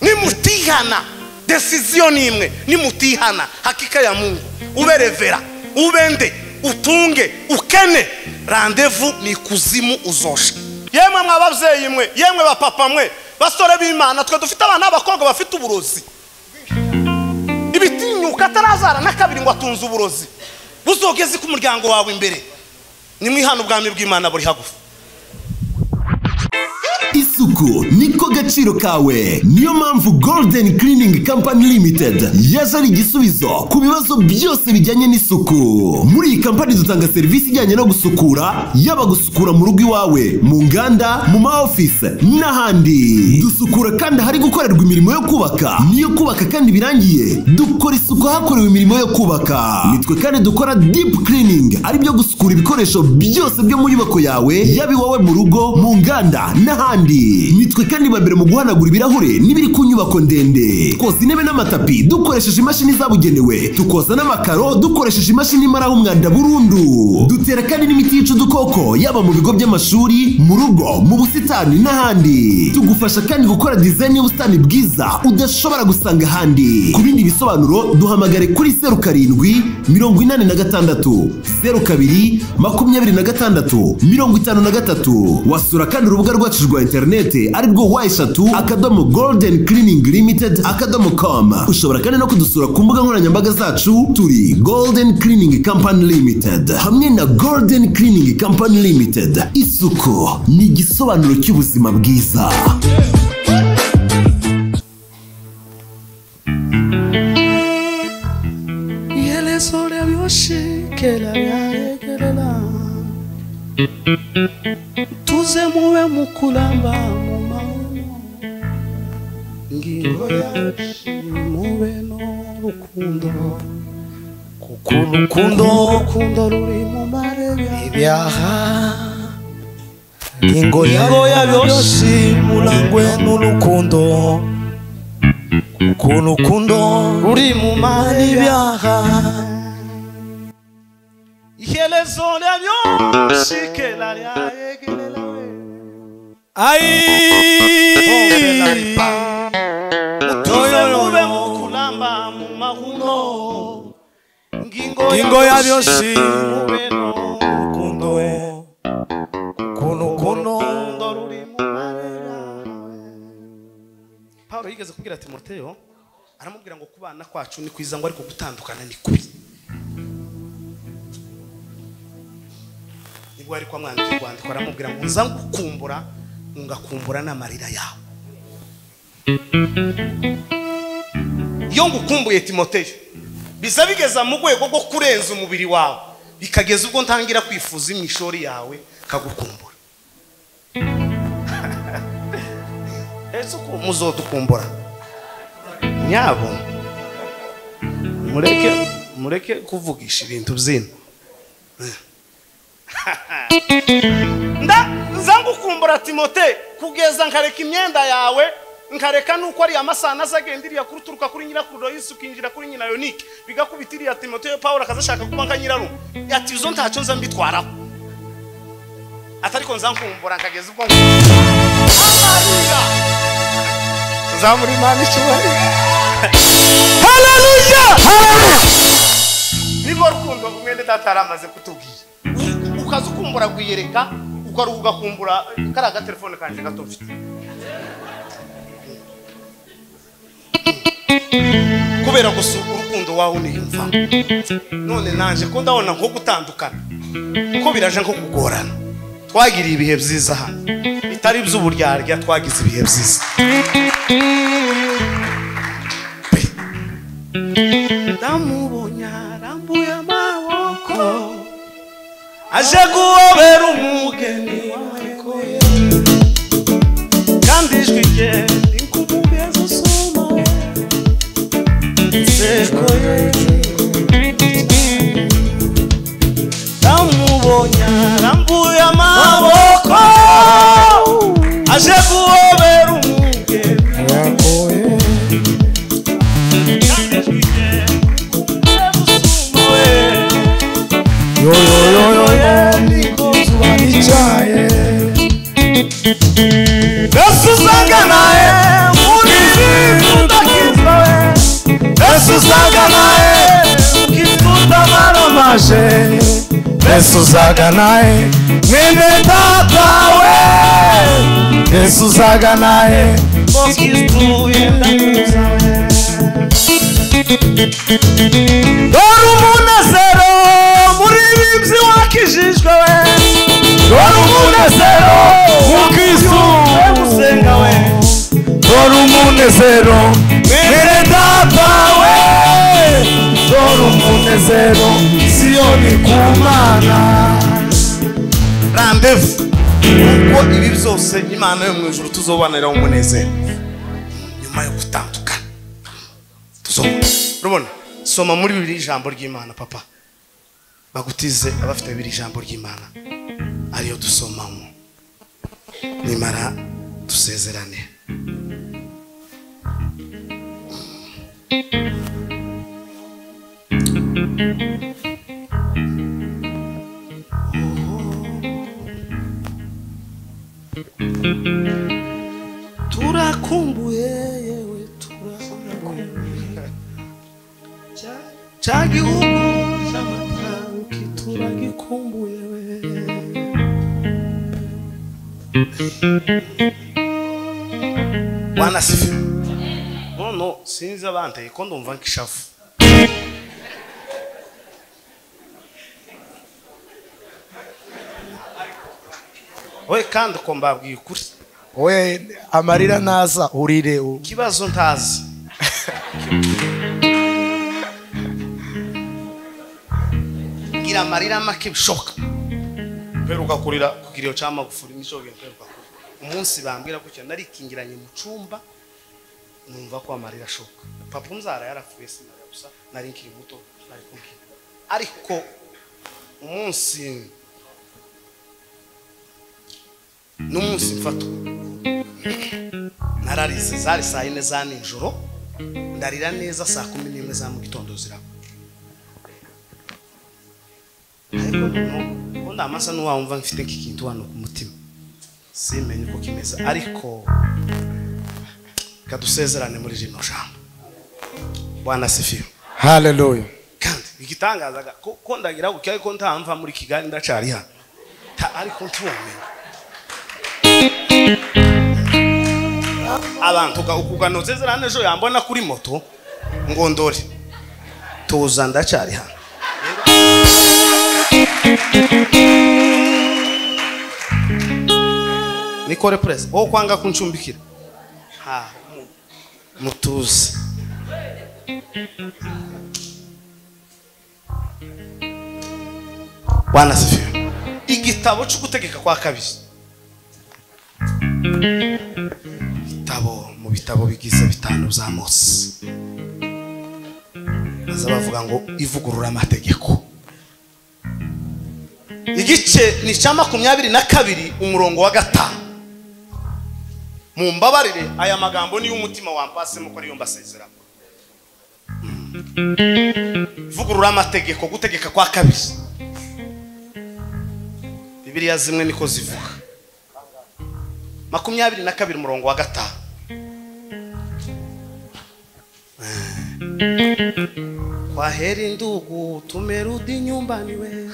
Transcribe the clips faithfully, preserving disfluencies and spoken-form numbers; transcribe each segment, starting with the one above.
ni mutihana. Decision imwe ni mutihana. Hakika ya Mungu uberevera, ubende, utunge, ukene. Rendezvous ni kuzimu uzosha. Yemwe mwabavyeyi imwe, yemwe bapapa mwe, basore b'Imana twe dufite abana abakobwa bafite uburozi. Ibitinyuka atarazara na kabiri ngo atunze uburozi. Buzogeze ku muryango wawe imbere. Ni mwihana ubwami bw'Imana buri hagufi. Isuku niko gaciro kawe, niyo mpamvu Golden Cleaning Company Limited yazanye igisubizo ku bibazo byose bijyanye n'isuku. Muri iyi company dutanga serivisi ijyanye no gusukura, yaba gusukura mu rugo iwawe, mu nganda, mu ma office n'ahandi. Dusukura kandi hari gukorerwa imirimo yo kubaka, niyo kubaka kandi birangiye dukora isuku hakorewe imirimo yo kubaka. Nitwe kandi dukora deep cleaning, ari byo gusukura ibikoresho byose byo mu nyubako yawe, yaba iwawe mu rugo, mu nganda n'ahandi. Nitwe kandi babere mu guhanagura ibirahure n'ibiri ku nyubako ndende. Twoza intebe n'amatapi dukoresheje imashini zabugenewe, tukoza n'amakaro dukoresheje imashini imaraho umwanda burundu. Dutera kandi n'imiti yica udukoko, yaba mu bigo by'amashuri, mu rugo, mu busitani n'ahandi. Tugufasha kandi gukora design y'ubusitani bwiza udashobora gusanga ahandi. Ku bindi bisobanuro duhamagare kuri zeru karindwi mirongo inani na gatandatu zeru kabiri makumyabiri na gatandatu mirongo itanu na gatatu. Wasura kandi urubuga rwacu rwa internete aribwo www dot golden cleaning limited dot com. Ushobora kandi no kudusura ku mbuga nkoranyambaga zacu, turi Golden Cleaning Company Limited hamwe na Golden Cleaning Company Limited. Isuku ni igisobanuro cy'ubuzima bwiza. Tuze muwe mukulamba mumano, ngingo yashi muwe no rukundo, kuko rukundo rukundo ruri mu marega ibyaha. Ngingo yabo yabyoshi mulangwe n'urukundo, kuko rukundo ruri mu marega ibyaha. Ihelezo lya nyoshike la lya yegelelawe ai toyolube mukulamba mu mahuno, ngingo ya byoshi mubeno kundo kuno kuno ndoruri mu marera. Paolo yigeze kubwira Timotheo, aramubwira ngo kubana kwacu ni kwiza ngo ariko gutandukana ni kubi. Wari kwa mwandiko kwandiko aramubwira ngo nzangu kumbura ngakumbura n'amarira yawe. Iyo ngukumbuye Timotheo bizabigeza mu gwego go kurenza umubiri wawe, bikageza ubwo ntangira kwifuza imishori yawe kagukumbura. Eso ko muzodukumbura nyabo. Mureke mureke kuvugisha ibintu byintu. Nda nzangu kumbura Timotheo, kugeza nkareka imyenda yawe, nkareka nuko ari amasana azagendiriya kuruturuka kuri nyirakuru Yesu kinjira kuri nyina Yonike, bigakubitiriya Timotheo. Paolo akazashaka kuba nka nyiraru ati izo ntacho nza mbitwaraho atari ko nzangu kumbura nkageza ubwo amarira zamuri mani cyubari. Hallelujah, hallelujah. Nibwo rukundo mwende tataramaze kutubwira ukazukumbura kuyereka ukaruga kumbura karaga telefone kanje gatofite kubera gusuka urukundo wawe ni imva. None nanje ko ndabona nko gutandukana ko biraje nko kugorana. Twagira ibihe byiza hano bitari by'uburyarya, twagize ibihe byiza. Ndamubonya rambuye amaboko aje kuwabera umugeni wako kandi ijwi rye rinkubeza usoma seko ye. Ndamubonya rambuye amaboko aje kuwabera umugeni wako kandi ijwi rye rinkubeza usoma yo yo yo. That's the song I zaga nae kifutamano maje Yesu zaga nae nene tatawe Yesu zaga nae poskizduye nae Dorumuna zero murimzi wakijishkawe Dorumuna zero mukizu emusengawe Dorumuna zero Sioni kumana Randevu Kwa ilivzo use imana yungu njuru tuzo wana ila umuneze Nyuma yuku tantuka Tuzo Rubona Soma muri bibiri ijambo ry'Imana papa Bagutize abafite bibiri ijambo ry'Imana Ariyo dusomamu Nimara tusezerane Turakumbuye yewe turakumbuye Chagi umatanki turagikumbuye Wana sifu Bono sinzi abante ikondo mvanki shafu Oye kando kombabgi yukuri Oye amarira naza urire u Kiba zontazi Gira amarira makibu shoka Peruka kurira kukirio chama kufuri Nishoge peruka kurira Umunsi bambira kuchia nari kingira nye mchumba Numva kwa amarira shoka Papumza arayara kuwesi nari kusa Nari nkiri muto nari kunki Ariko umunsi Numunsi mfatu Nararize zari saa ine za nijoro Ndarira neza saa kumi n'imwe za mu gitondo ziraba Ariko ndamasa n'uwumva mfite ikintu hano ku mutima Simenye uko kimeze ariko kadusezerane muri rino jambo Bwana asifiwe Haleluya Kandi igitangazaga ko ndagira guke ariko ntamva muri Kigali ndacari hano Ariko ntuwamenye Abantu ukanozezerana jo yambona kuri moto ngondori tuza ndacari hano Nikore press wo kwanga kuncumbikira ha mutuze Bwana asifiwe Igitabo cy'ugutegeka kwa kabiri Bitabo mu bitabo bigize bitanu za Mose Bazavuga ngo ivugurura amategeko Igice ni cya makumyabiri na kabiri umurongo wa gatanu Mu mbabarire aya magambo ni y'umutima wampase muko ariyo mbasezeramo Ivugurura amategeko gutegeka kwa kabiri Bibiliya zimwe niko zivuga Makumyabiri na kabiri murongo wa gatanu Kwaheri ndugu tumerudi nyumbani we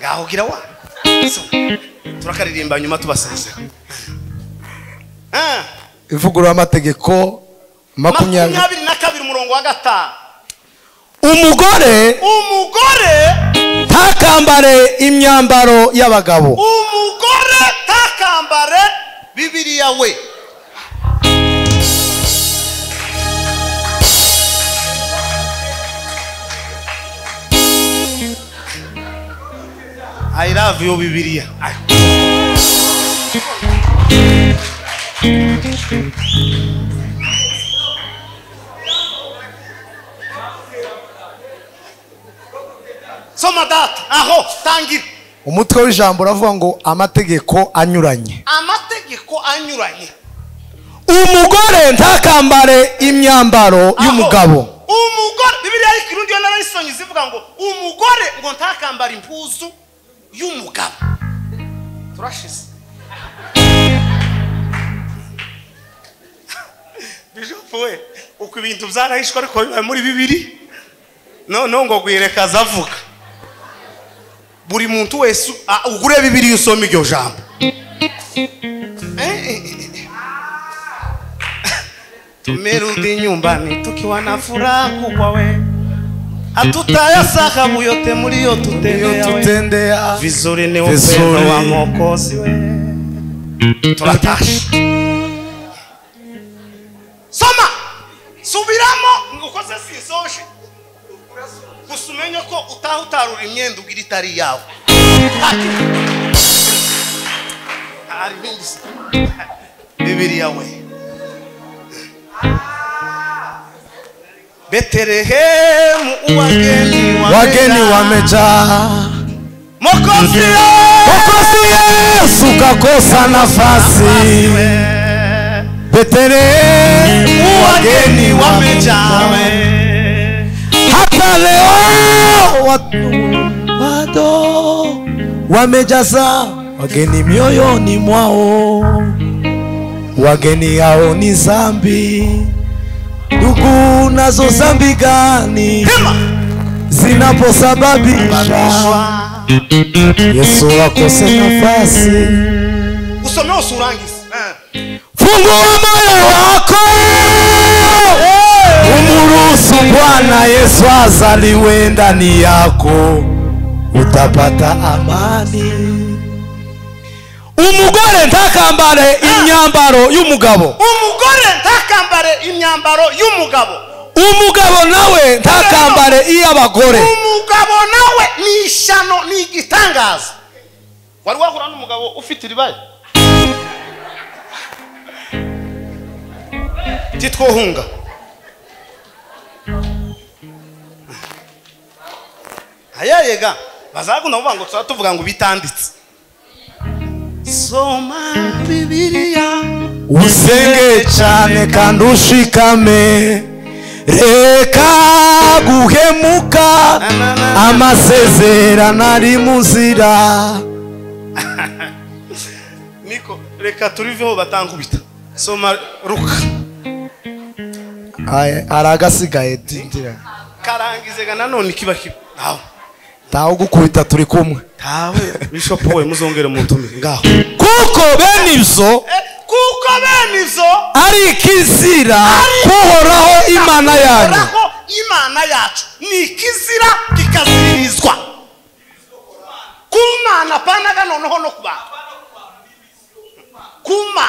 Ngaho gira wa Turakaririmba nyuma tubasezera Ah Ivugurura amategeko makumyabiri na kabiri murongo wa gatanu Umugore Umugore Ntakambare imyambaro y'abagabo Umugore Takambare Bibiliya we I love you Bibiliya Soma data aho tangira Umutwe w'ijambo ravuga ngo amategeko anyuranye Amategeko anyuranye Umugore ntakambare imyambaro y'umugabo Umugore Bibiliya ari kirundi yo nararisonye zivuga ngo umugore ngo ntakambare impuzu y'umugabo Turashize Bishopoe uko ibintu byarahishwe ariko muri bibiri no no ngo gwireka zavuga buri muntu wese ugure bibiri usoma iryo jambo tumerudi nyumbani tukiwa na furaha kwa we atutayasaka muyote muri yo tutendea vizuri ni upendo wa Mwokozi we tunatasha Soma! Subiramo! Ukoze sinsoje. Gusumenye ko utaha utarura imyenda ugira itari yawe. Bibiliya we. Betelehemu wageni wamejaa. Mwokozi Yesu kakosa nafasi. Betere wageni wamejawe hata leo watu bado wamejaza wageni mioyoni mwao wageni hao ni zambi ndugu nazo zambi gani zinaposababisha Yesu akose nafasi usome usurangisi Fungua moyo wako umruhusu Bwana Yesu azaliwe ndani yako utapata amani umugore ntakambare imyambaro y'umugabo umugore ntakambare imyambaro y'umugabo umugabo nawe ntakambare iy'abagore umugabo nawe ni ishano ni igitangaza wari wahura n'umugabo ufite ribaye Titko hunga Haya yega bazagu navuga ngo tuvuga ngo bitanditse Soma Bibiliya usenge cyane kandi ushikame reka guhemuka amasezerano ari muzira Niko reka turiveho batangubita Soma ruka Ay aragasigaye dindira karangizega nanone kiba kiba naho tawo gukubita turi kumwe tawe bishop we muzongere mutume ngaho kuko benivzo kuko benivzo ari kizira kuhoraho imana yanyu imana yacu ni kizira kikazirizwa kumana pana ganono no kuba kuma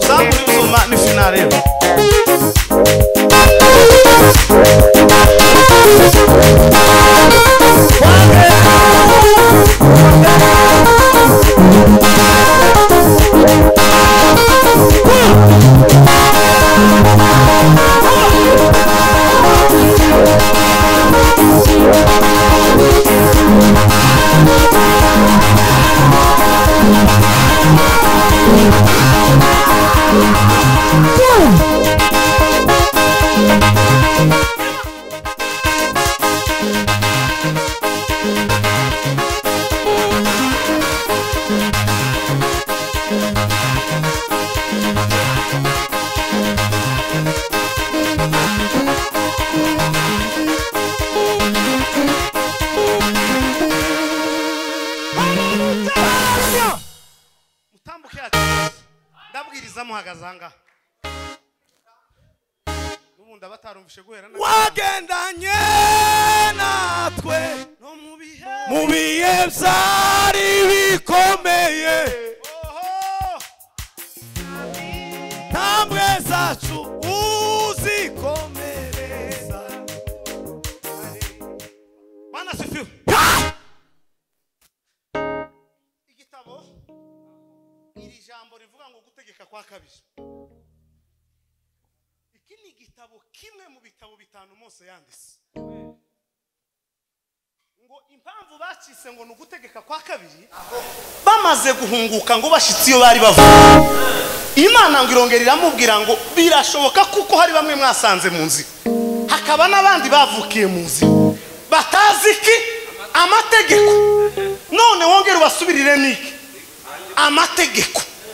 Uzaburi uzoma ni finale. Wagendanye natwe mu bihe byari bikomeye ntambwe zacu uzikomereza Bana sifiwe Igitabo iri jambo rivuga ngo gutegeka kwa kabiri Iki ni igitabo kimwe mu bitabo bitanu Mose yanditse impamvu bacise ngo nugutegeka kwa kabiri bamaze guhunguka ngo bashitsi yo bari bavuga Imana ngo irongerira mubwira ngo birashoboka kuko hari bamwe mwasanze munzi hakaba nabandi bavukiye munzi bataziki amategeko none wongera ubasubirire niki amategeko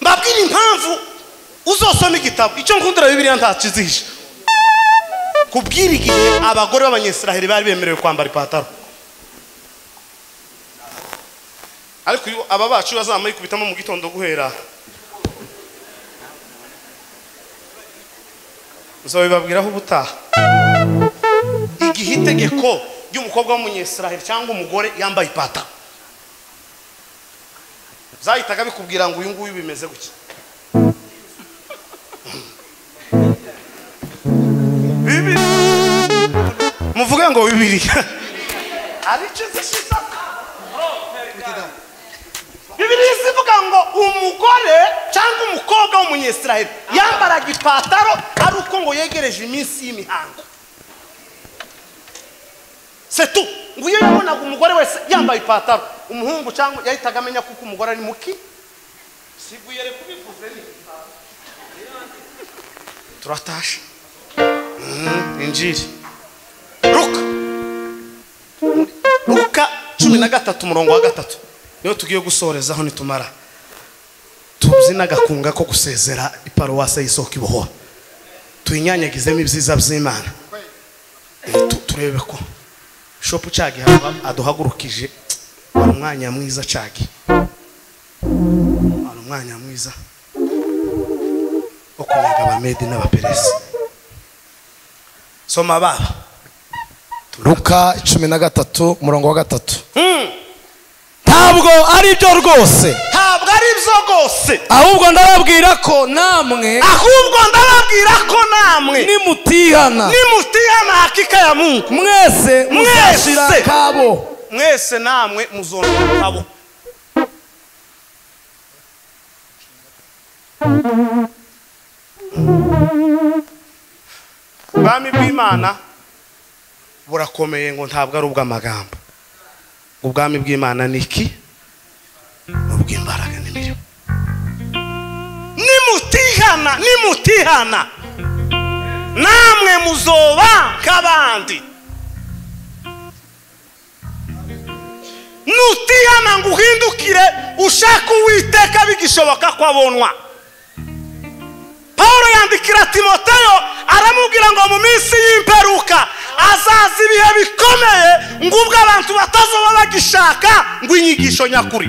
mbabwira impamvu uzosoma igitabo icyo ngundira Bibiliya ntakizihisha kubwira igihe abagore b'Abanyisiraheli bari bemerewe kwambara ipataro ariko aba bacu bazamara ikubitamo mu gitondo guhera uzabibabwiraho ubutaha igihe itegeko ry'umukobwa w'Umunyisiraheli cyangwa umugore yambaye ipataro zahitaga bikubwira ngo uyu nguyu bimeze gutya Bibiliya muvuga ngo Bibiliya ari cyo zishiza Bibiliya zivuga ngo umugore cyangwa umukobwa w'Umunyisiraheli yambaraga ipataro ari uko ngo yegereje iminsi y'imihango setu ngo iyo yabonaga umugore wese yambaye ipataro umuhungu cyangwa yahitaga amenya kuko umugore ari muki siguyere kubivuze ni turatasha injiri ruka ruka cumi na gatatu murongo wa gatatu niyo tugiye gusorezaho nitumara tuzi n'agakunga ko gusezera iparuwasi y'isoko ibohora tuyinyanyagizemo ibyiza by'Imana turebe ko shopu cyagi haba aduhagurukije umwanya mwiza cyagi umwanya mwiza okunyaga abamedi n'abaperesi soma baba Luka cumi na gatatu murongo wa gatatu ntabwo ari byo rwose ntabwo ari byo rwose ahubwo ndababwira ko namwe ahubwo ndababwira ko namwe nimutihana nimutihana hakika ya Mungu mwese muzashira kabo mwese namwe muzonera kabo bami bw'Imana burakomeye ngo ntabwo ari ubw'amagambo ubwami bw'Imana niki ubw'imbaraga n'imirimo nimutihana nimutihana namwe muzoba kabandi nutihana ngo uhindukire ushaka Uwiteka bigishoboka kwabonwa Paolo yandikira Timotheo aramubwira ngo mu minsi y'imperuka azaza ibihe bikomeye ngo ubwo abantu batazoba bagishaka ngo inyigisho nyakuri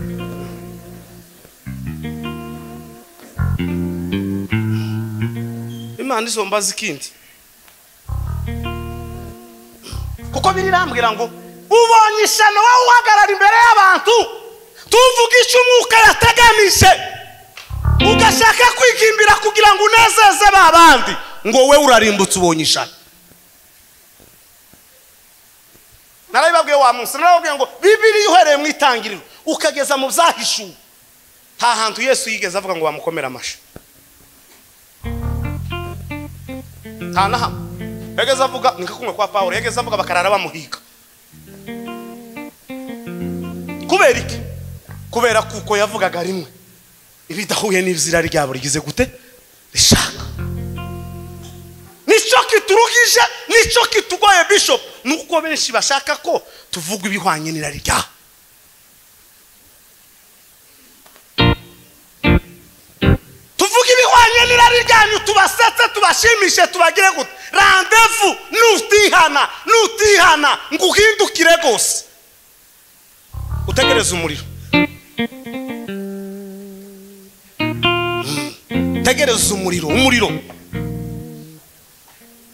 Imana izombaza ikindi kuko birirambwira ngo ubonye ishano wowe uhagarara imbere y'abantu tuvuga icyo umwuka yataganije ugashaka kwigimbira kugira ngo unezeze babandi ngo wewe urarimbutse ubonye ishano narabibabwiye wa munsi narababwiye ngo Bibiliya uhereye mu itangiriro ukageza mu byahishuwe nta hantu Yesu yigeze avuga ngo bamukomera amashi nta na hamwe yageze avuga ni kumwe kwa Paolo yageze avuga bakarara bamuhiga kubera iki kubera kuko yavugaga rimwe ibidahuye n'ivizira ryabo rigize gute rishaka nicyo turugije nico kitugwaye bishop nuko benshi bashaka ko tuvuga ibihwanye n'irarya tuvuga ibihwanye n'irarya tubasetse tubashimishe tubagire gute rendez-vous nutihana nutihana nguhindukire gose utegereza umuriro tegereza umuriro umuriro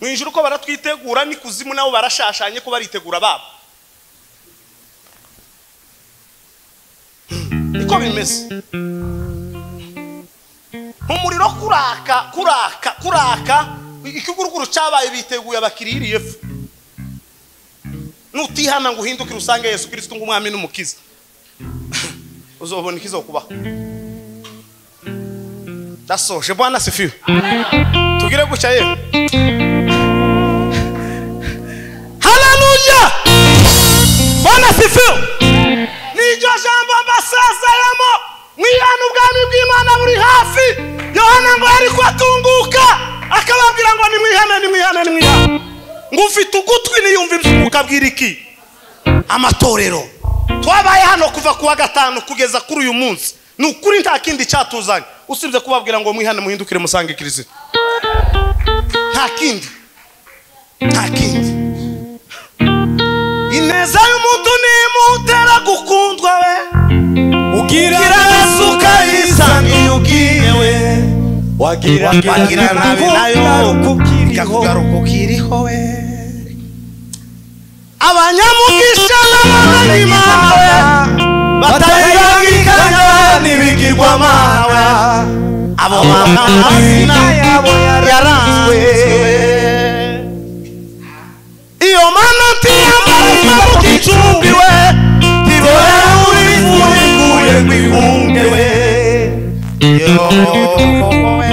mwinjira uko baratwitegura ni kuzimu nabo barashashanye ko baritegura babo niko bimeze umuriro kuraka kuraka kuraka ikiguruguru cyabaye biteguye abakiririye fu nutihana ngo uhindukire usange Yesu Kristo nk'umwami n'umukiza uzobona ikizo kubaho dasoje bwana sifiwe tugire gucya yewe haleluya bwana sifiwe nijo jambo basazayamo mwihana ubwami bw'Imana buri hafi Yohana ngo ari kwatunguka akababwira ngo ni mwihana ni mwihana ni mwihana ngo ufite ugutwi niyumvira ukabwira iki amatorero twabaye hano kuva kuwa gatanu kugeza kuri uyu munsi nukuri nta kindi cyatuzanye usibye kubabwira ngo mwihana muhindukire musange Kristo nta kindi nta kindi ineza y'umuntu nimutera gukundwa we ugira nasuka isangi ugiwe wagira wagira nabi nayo kugaruka ukiriho we abanyamugisha n'abanyamawe batayangikana nibigirwa mawe abo mama yabo yaranzwe iyo mana tiyamukicumbiwe tibora uri kuguye kwihungewe yo kowe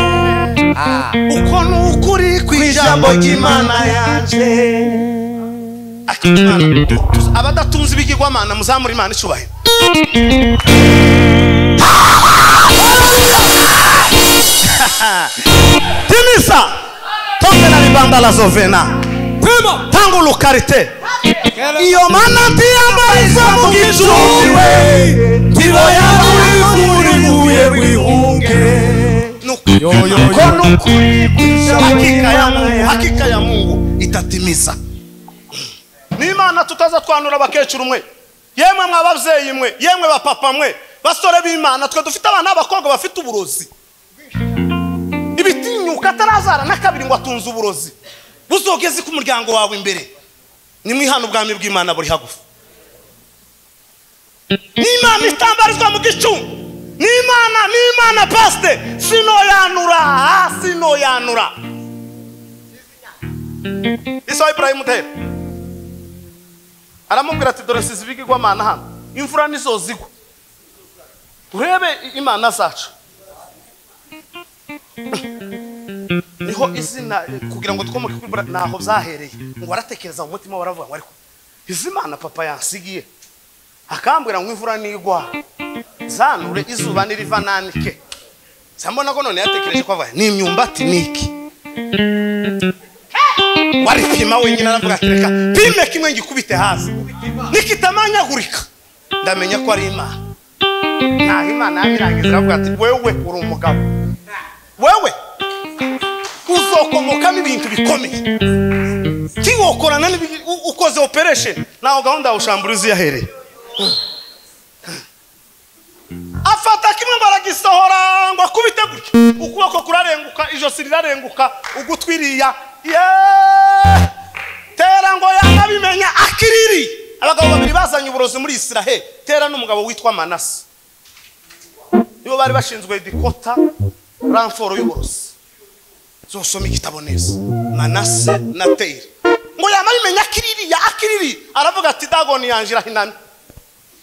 ah uko n'ukuri kw'ijambo ry'Imana yanje abadatunze ibigirwa mana muzamura Imana icubahiro timisa tonga na libanda la sovena timo tangu lukarite iyo mana ntiyamba izamugijuwe tibo yabuye bwihunge yo yo kono kuri hakika ya Mungu hakika ya Mungu itatimisa Nimana tutaza twanura abakecuru mwe yemwe mwabavyeyi mwe yemwe bapapa mwe basore b'Imana twa dufite abana abakobwa bafite uburozi ibitinyuka tarazara nakabiri ngo atunze uburozi buzogeze ku muryango wawe imbere nimwihana ubwami bw'Imana buri hagufu Nimana itambarizwa mu gicumbi Nimana Nimana paste sino yanura sino yanura Isa Ibrahim Tere aramubwira ati dore sizibigirwa mana hano imfura nizo zigwa urebe Imana zacu niho izina kugira ngo twomoke kwibura naho zahereye ngo waratekereza umutima waravuga ngo ariko izimana papa yansigiye akambwira ngo imfura nigwa zanure izuba niriva nanike zambona ko none yatekereje ko avaye ni imyumbati niki waripima wenyine aravuga ati reka pime kimwe ngikubite hasi nikitamanyagurika ndamenya ko ari Imana naho Imana yamirangiza avuga ati wewe uri umugabo wewe uzokomokamo ibintu bikomeye kiwokorana ukoze operation naho gahunda ushamburizi yahereye afata kimwe baragisohora ngo akubite gutya ukuboko kurarenguka ijosi rirarenguka ugutwiriya yeah tera ngo yakabimenya akiriri abagabo babiri bazanye uburozi muri Israel tera n'umugabo witwa Manase nibo bari bashinzwe dikota ranforo y'uburozi zosoma igitabo neza Manase na Tera ngo yamabimenya akiriri ya akiriri aravuga ati dagoni yanjira hinana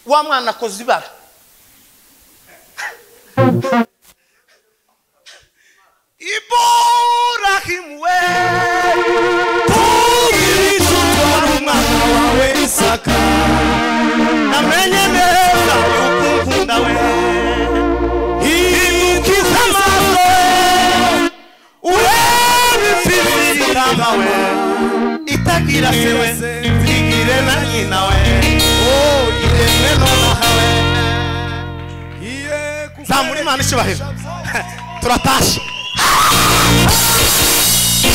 wa mwana kozi bara Ibrahim we Puritu umwana wawe Isaka namenye neza ukukunda we Hindukiza maso we urebe imfibirira nawe bila sewe zigire nani nawe oh ile neno nawe zamuri manishi bahe turatashi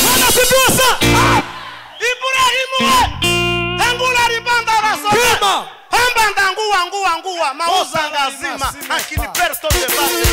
sana sibusa Ibrahimu angula ribanda la soma hamba ndangu wangu wangu wa mauza ngazima akini perso de base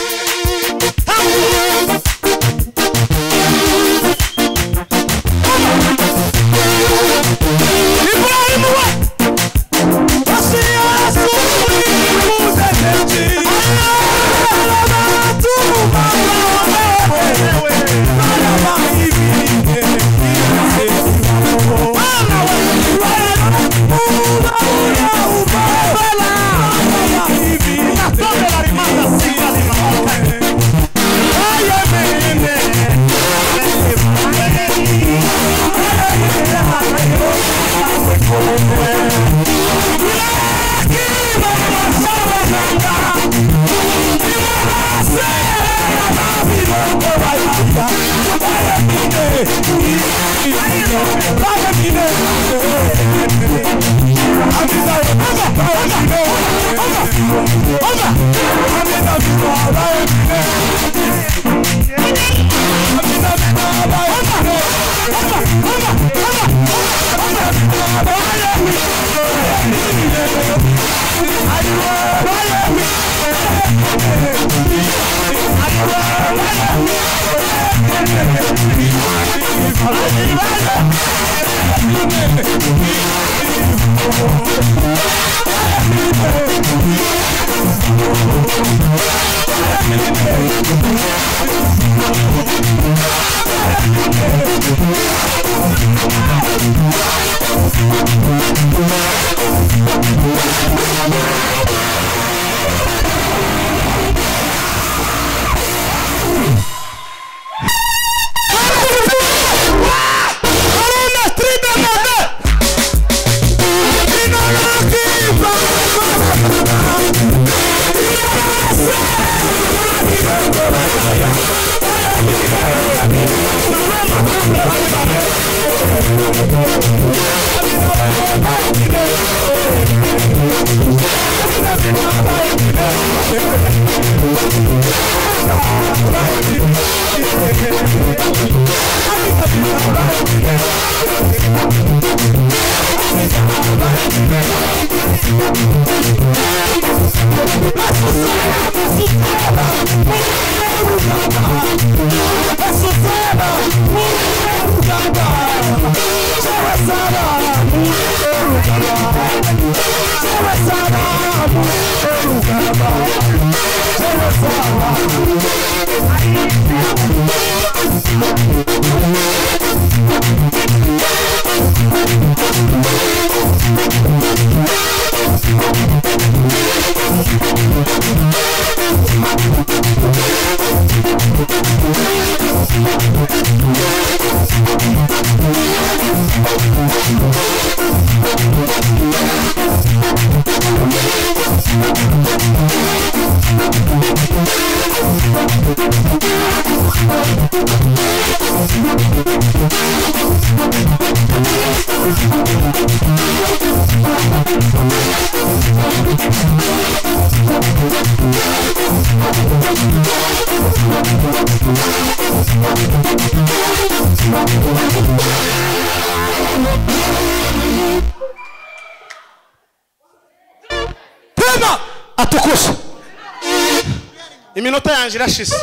Jirashis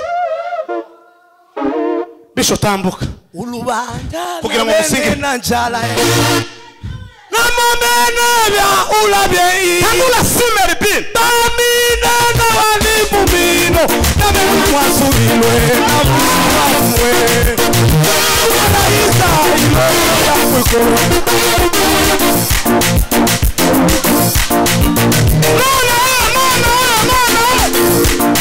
Bisho tambuka Ulubanda Kugira ngo musinge na njala Namome nebya ulabye Tanula simeri bin Tamina na walimu mino Name mwasulilwe Namwe Mwana isa ilo ya mwiko Mwana mwana mwana mwana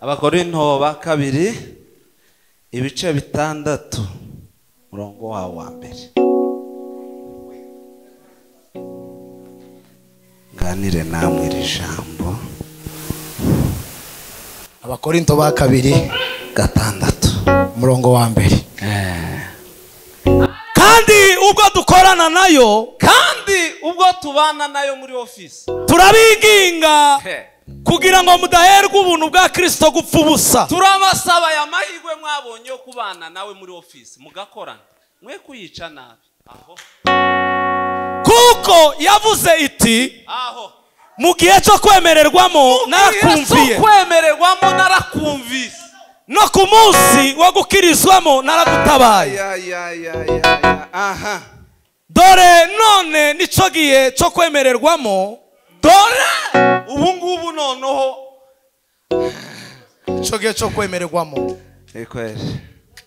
Abakorinto ba kabiri ibice bitandatu murongo wa mbere nganire namwe iri jambo Abakorinto ba kabiri gatandatu murongo wa mbere kandi ubwo dukorana nayo kandi ubwo tubana nayo muri office turabiginga kugira ngo mudaherwe ubuntu bwa Kristo gupfa ubusa turabasaba ya mahirwe mwabonye kubana nawe muri office mugakorana mwe kuyica nabi aho kuko yavuze iti aho mu gihe cyo kwemererwamo narakumviye kwemererwamo narakumvise no ku munsi wo gukirizwamo naragutabaye aha dore none nico gihe cyo kwemererwamo dore ubu ngubu noneho nico gihe cyo kwemererwamo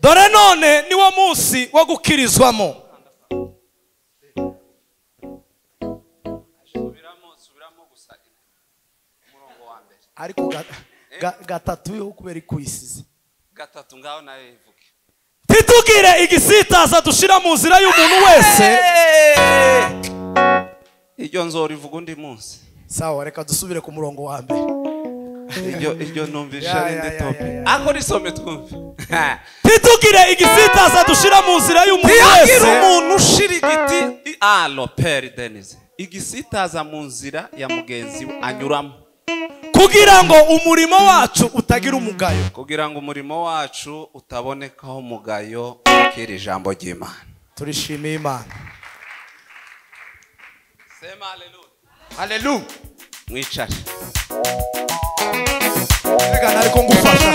dore none niwo munsi wo gukirizwamo ariko gatatu yo kubera kwisize gatatu ngaho nawe ivuke titugire igisitaza dushira mu nzira y'umuntu wese iryo nzora ivuga undi munsi sawa reka dusubire ku murongo wa mbere iryo iryo numvisha indi topi ako risome twumve titugire igisitaza dushira mu nzira y'umuntu wese tiyagire umuntu ushira igiti alo peri denise igisitaza mu nzira ya mugenzi anyuramo kugira ngo umurimo wacu utagira umugayo kugira ngo umurimo wacu utabonekaho umugayo kiri jambo ry'Imana turishimiye Imana sema haleluya haleluya mwicare rega nari ko ngufasha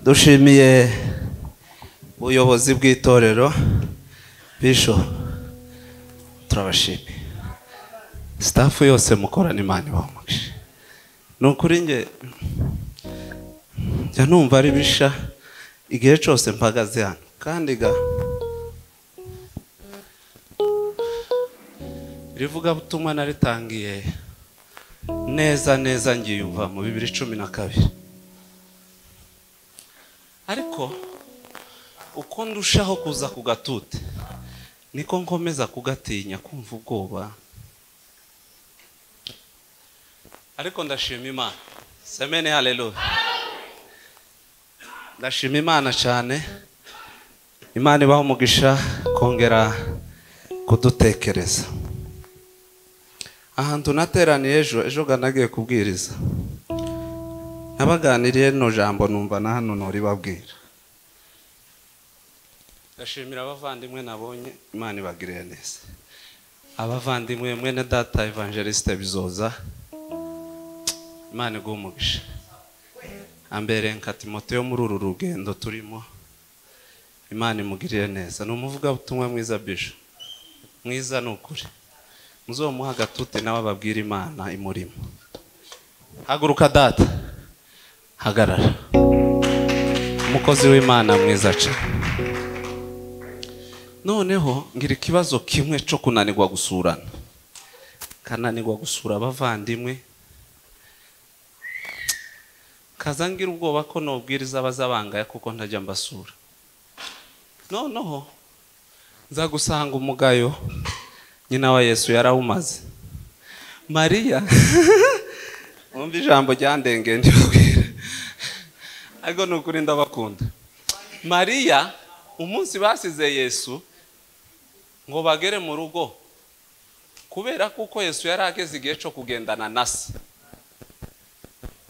dushimiye ubuyobozi bw'itorero bisho turabashimiye staff yose mukorana Imana bamugishe nukuri nge njya numva ari bisha igihe cyose mpagaze hano kandi ga rivuga butumwa naritangiye neza neza ngiyumva mu bibiri na cumi na kabiri ariko uko ndushaho kuza kugatute niko nkomeza kugatinya kumva ubwoba ariko ndashima Imana semene haleluya ndashima Imana cyane Imana ibaho umugisha kongera kudutekereza ahantu nateraniye ejo ejo ganagiye kubwiriza abaganiriye no jambo numva na hano nori babwira ndashimira abavandimwe nabonye Imana ibagirira neza abavandimwe mwene data evangeliste bizoza Imana igumugisha ambere nka Timotheo muri uru rugendo turimo Imana imugirire neza numuvuga butumwa mwiza bisho mwiza nukuri muzomuha gatute nawe babwira Imana imurimo haguruka data hagarara umukozi w'Imana mwiza cyane noneho ngira ikibazo kimwe cyo kunanirwa gusurana kananirwa gusura abavandimwe kazangira ubwoba ko nobwiriza abazabangaya kuko ntajya mbasura. No no. Nza gusanga umugayo nyina wa Yesu yarawumaze. Maria umbi jambo cyandenge ndibwira. Ago nokuri ndabakunda. Maria umunsi basize Yesu ngo bagere mu rugo. Kubera kuko Yesu yarageze igihe cyo kugendana nase.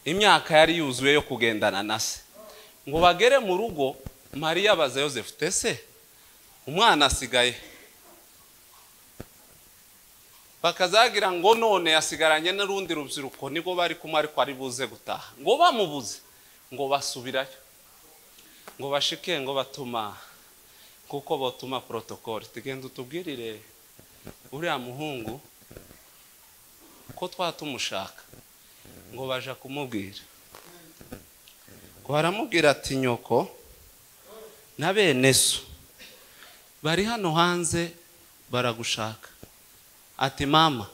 Imyaka yari yuzuye yo kugendana nase. Ngo bagere mu rugo Maria baza Yozefu tese umwana asigaye. Bakazagira ngo none yasigaranye n'urundi rubyiruko niko bari kumwe ariko ari buze gutaha. Ngo bamubuze ngo basubirayo. Ngo bashike ngo batuma kuko batuma protocol tigenda utubwirire uriya muhungu ko twatumushaka ngo baje kumubwira ngo baramubwira ati nyoko na bene so bari hano hanze baragushaka ati mama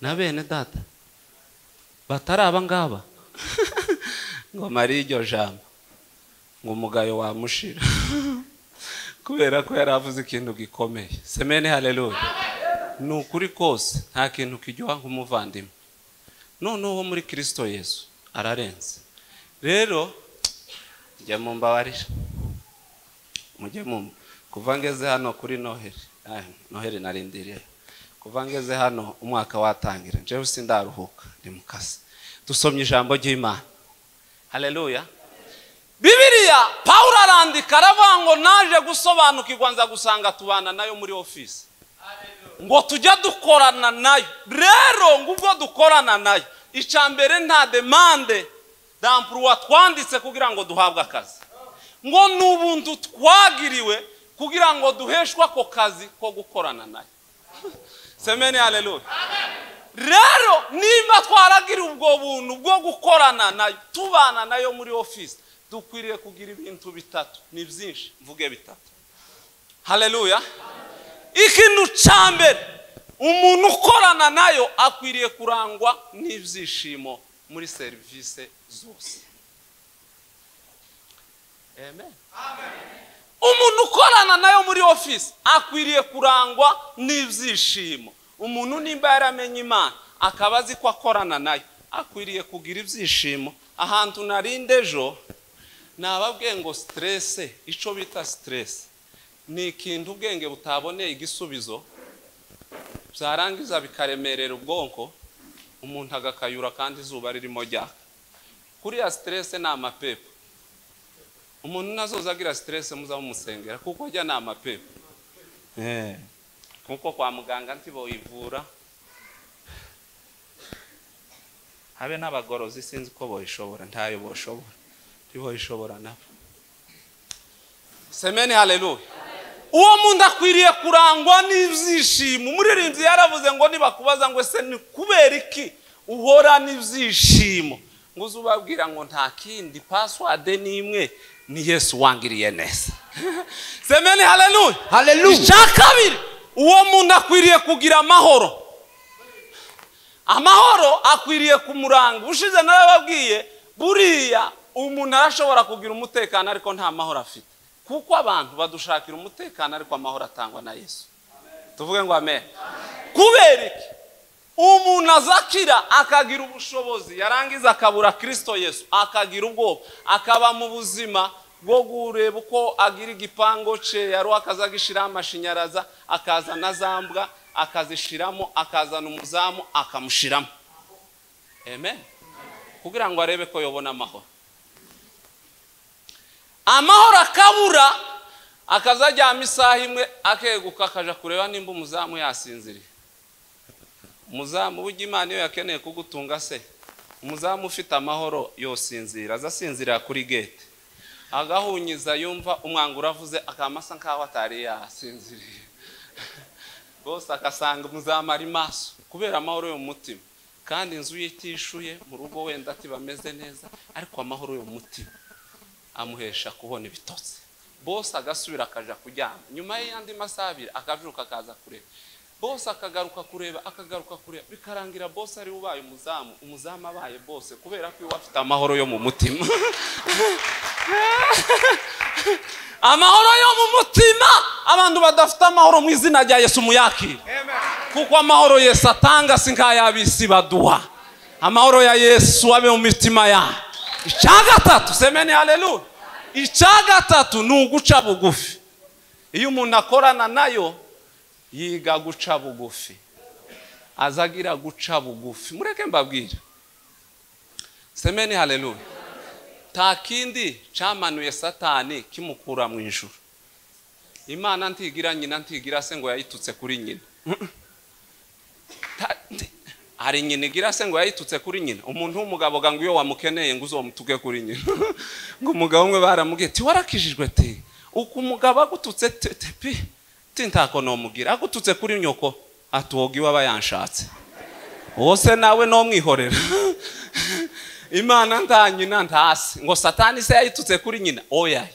na bene data bataraba ngaba ngo Maria iryo jambo ngo umugayo wamushira kubera ko yaravuze ikintu gikomeye. Semene haleluya. Nukuri kose nta kintu kijyoha nk'umuvandimwe. None ho muri Kristo Yesu ararenze. Rero njya mu mbabarira. Mujye mu kuvangeze hano kuri Noheli. Ah, Noheli narindiriye. Kuvangeze hano umwaka watangira. Njewe sindaruhuka ndi mukase. Tusomye ijambo ry'Imana. Haleluya. Bibiliya Paolo arandika aravango naje gusobanukirwa nza gusanga tubana nayo muri office. Ngo tujya dukorana nayo. Rero ngubwo dukorana nayo icyambere nta demande d'emploi twanditse kugira ngo duhabwe akazi. Ngo n'ubuntu twagiriwe kugira ngo duheshwe ko kazi ko gukorana nayo. Semene haleluya. Rero nimba twaragira ubwo buntu bwo gukorana nayo tubana nayo muri office dukwiriye kugira ibintu bitatu ni byinshi mvuge bitatu. Haleluya. Ikintu cyambere umuntu ukorana nayo akwiriye kurangwa n'ibyishimo muri service zose. Amen. Amen. Umuntu ukorana nayo muri office akwiriye kurangwa n'ibyishimo. Umuntu nimba yaramenye Imana akabazi ko akorana nayo akwiriye kugira ibyishimo. Ahantu narindejo nababwiye ngo stress icyo bita stress ni ikintu ubwenge butaboneye igisubizo byarangiza bikaremerera ubwonko umuntu agakayura kandi izuba ririmo jya kuri ya stress na amapepo umuntu nazozagira stress muza umusengera kuko jya na amapepo eh kuko kwa muganga ntibo ivura habe nabagorozi sinzi ko boyishobora ntayo boshobora iboishobora na. Semene haleluya. Uwo muntu akwiriye kurangwa n'ibyishimo. Umuririmbyi yaravuze ngo nibakubaza ngo se ni kubera iki uhora n'ibyishimo. Ngo uzubabwira ngo nta kindi password nimwe ni Yesu wangiriye neza. Semene haleluya. Haleluya. Icyakabiri uwo muntu akwiriye kugira amahoro. Amahoro akwiriye kumuranga. Ushize narababwiye buriya umuntu arashobora kugira umutekano ariko nta mahoro afite kuko abantu badushakira umutekano ariko amahoro atangwa na Yesu. Tuvuge ngo amen. Kubereke umuntu azakira akagira ubushobozi yarangiza akabura Kristo Yesu akagira ubwoba akaba mu buzima bwo gureba uko agira igipango cye yaro akaza gishira amashanyaraza akaza nazambwa akazishiramo akazana umuzamu akamushiramo. Amen. Kugira ngo arebe ko yobona amahoro. Amahoro akabura akazajya misaha imwe akeguka akaja kureba nimba umuzamu yasinziriye. Umuzamu w'Imana iyo yakeneye kugutunga se umuzamu ufite amahoro yosinzira azasinzira kuri gate agahunyiza yumva umwangura avuze akamasa nkaho atari yasinziriye bose akasanga umuzamu ari maso kubera amahoro yo mutima kandi inzu yitishuye mu rugo wenda tibameze neza ariko amahoro yo mutima amuhesha kubona ibitotsi. Boss agasubira akaja kujyana nyuma y'andi masabira akavuka kaza kureba boss akagaruka kureba akagaruka kureba bikarangira boss ari ubaye umuzamu umuzamu abaye boss kubera ko wafite amahoro yo mu mutima amahoro yo mu mutima abantu badafite amahoro mu izina rya Yesu muyaki kuko amahoro Yesu atanga sinkaya bisi baduha amahoro ya Yesu abe mu mitima ya icyagatatu semene haleluya icyagatatu nuguca bugufi iyo umuntu akorana nayo yiga guca bugufi azagira guca bugufi mureke mbabwira semeni haleluya takindi camanuye satani kimukura mu ijuru imana ntigira nyina ntigira se ngo yayitutse kuri nyina ari nyina igira se ngo yayitutse kuri nyina umuntu w'umugabo ga ngo iyo wamukeneye ngo uzomutuge kuri nyina ngo umugabo umwe baramubwiye ti warakijijwe te uko umugabo agututse tepi Tintako no mugira agututse kuri nyoko atuhogiwa bayanshatse wose nawe no mwihorera imana ntanyina ntase ngo satani se yayitutse kuri nyina oya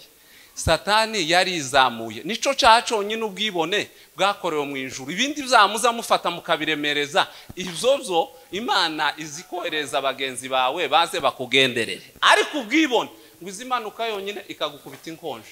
satani yarizamuye nico caco nyina ubwibone bwakorewe mu ijuru ibindi byamuza mufata mukabiremereza ivyozo imana izikohereza bagenzi bawe baze bakugenderere ariko ubwibone ngwizimanuka yonyine ikagukubita inkonje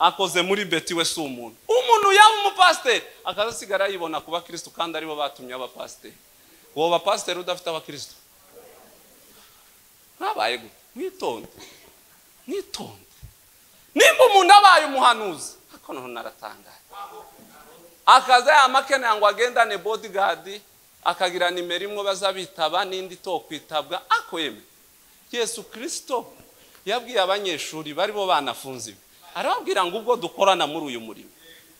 akoze muri beti we sumuntu umuntu ya mu pasteur akazasigara yibona kuba Kristo kandi aribo batumye aba pasteur woba pasteur udafite aba Kristo nabaye go mwitonde mwitonde nimba umuntu abaye umuhanuzi akono naratangaye akaza amakene yango agenda ne bodyguard akagira nimero imwe bazabitaba nindi to kwitabwa akweme Yesu Kristo yabwiye abanyeshuri bari bo banafunze arababwira ngo ubwo dukorana muri uyu murimo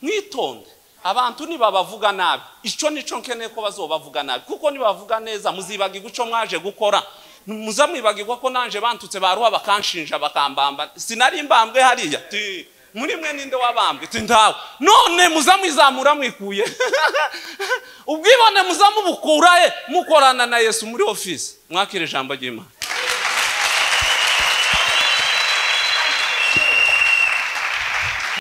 mwitonde abantu ni babavuga nabi ico nico nkene ko bazobavuga nabi kuko ni bavuga neza muzibagi guco mwaje gukora muzamwibagirwa ko nanje bantutse baruha bakanshinja bakambamba sinari mbambwe hariya ti muri mwe ninde wabambwe ti ndawe none muzamwizamura mwikuye ubwibone muzamubukuraye mukorana na Yesu muri office mwakire jambo ry'Imana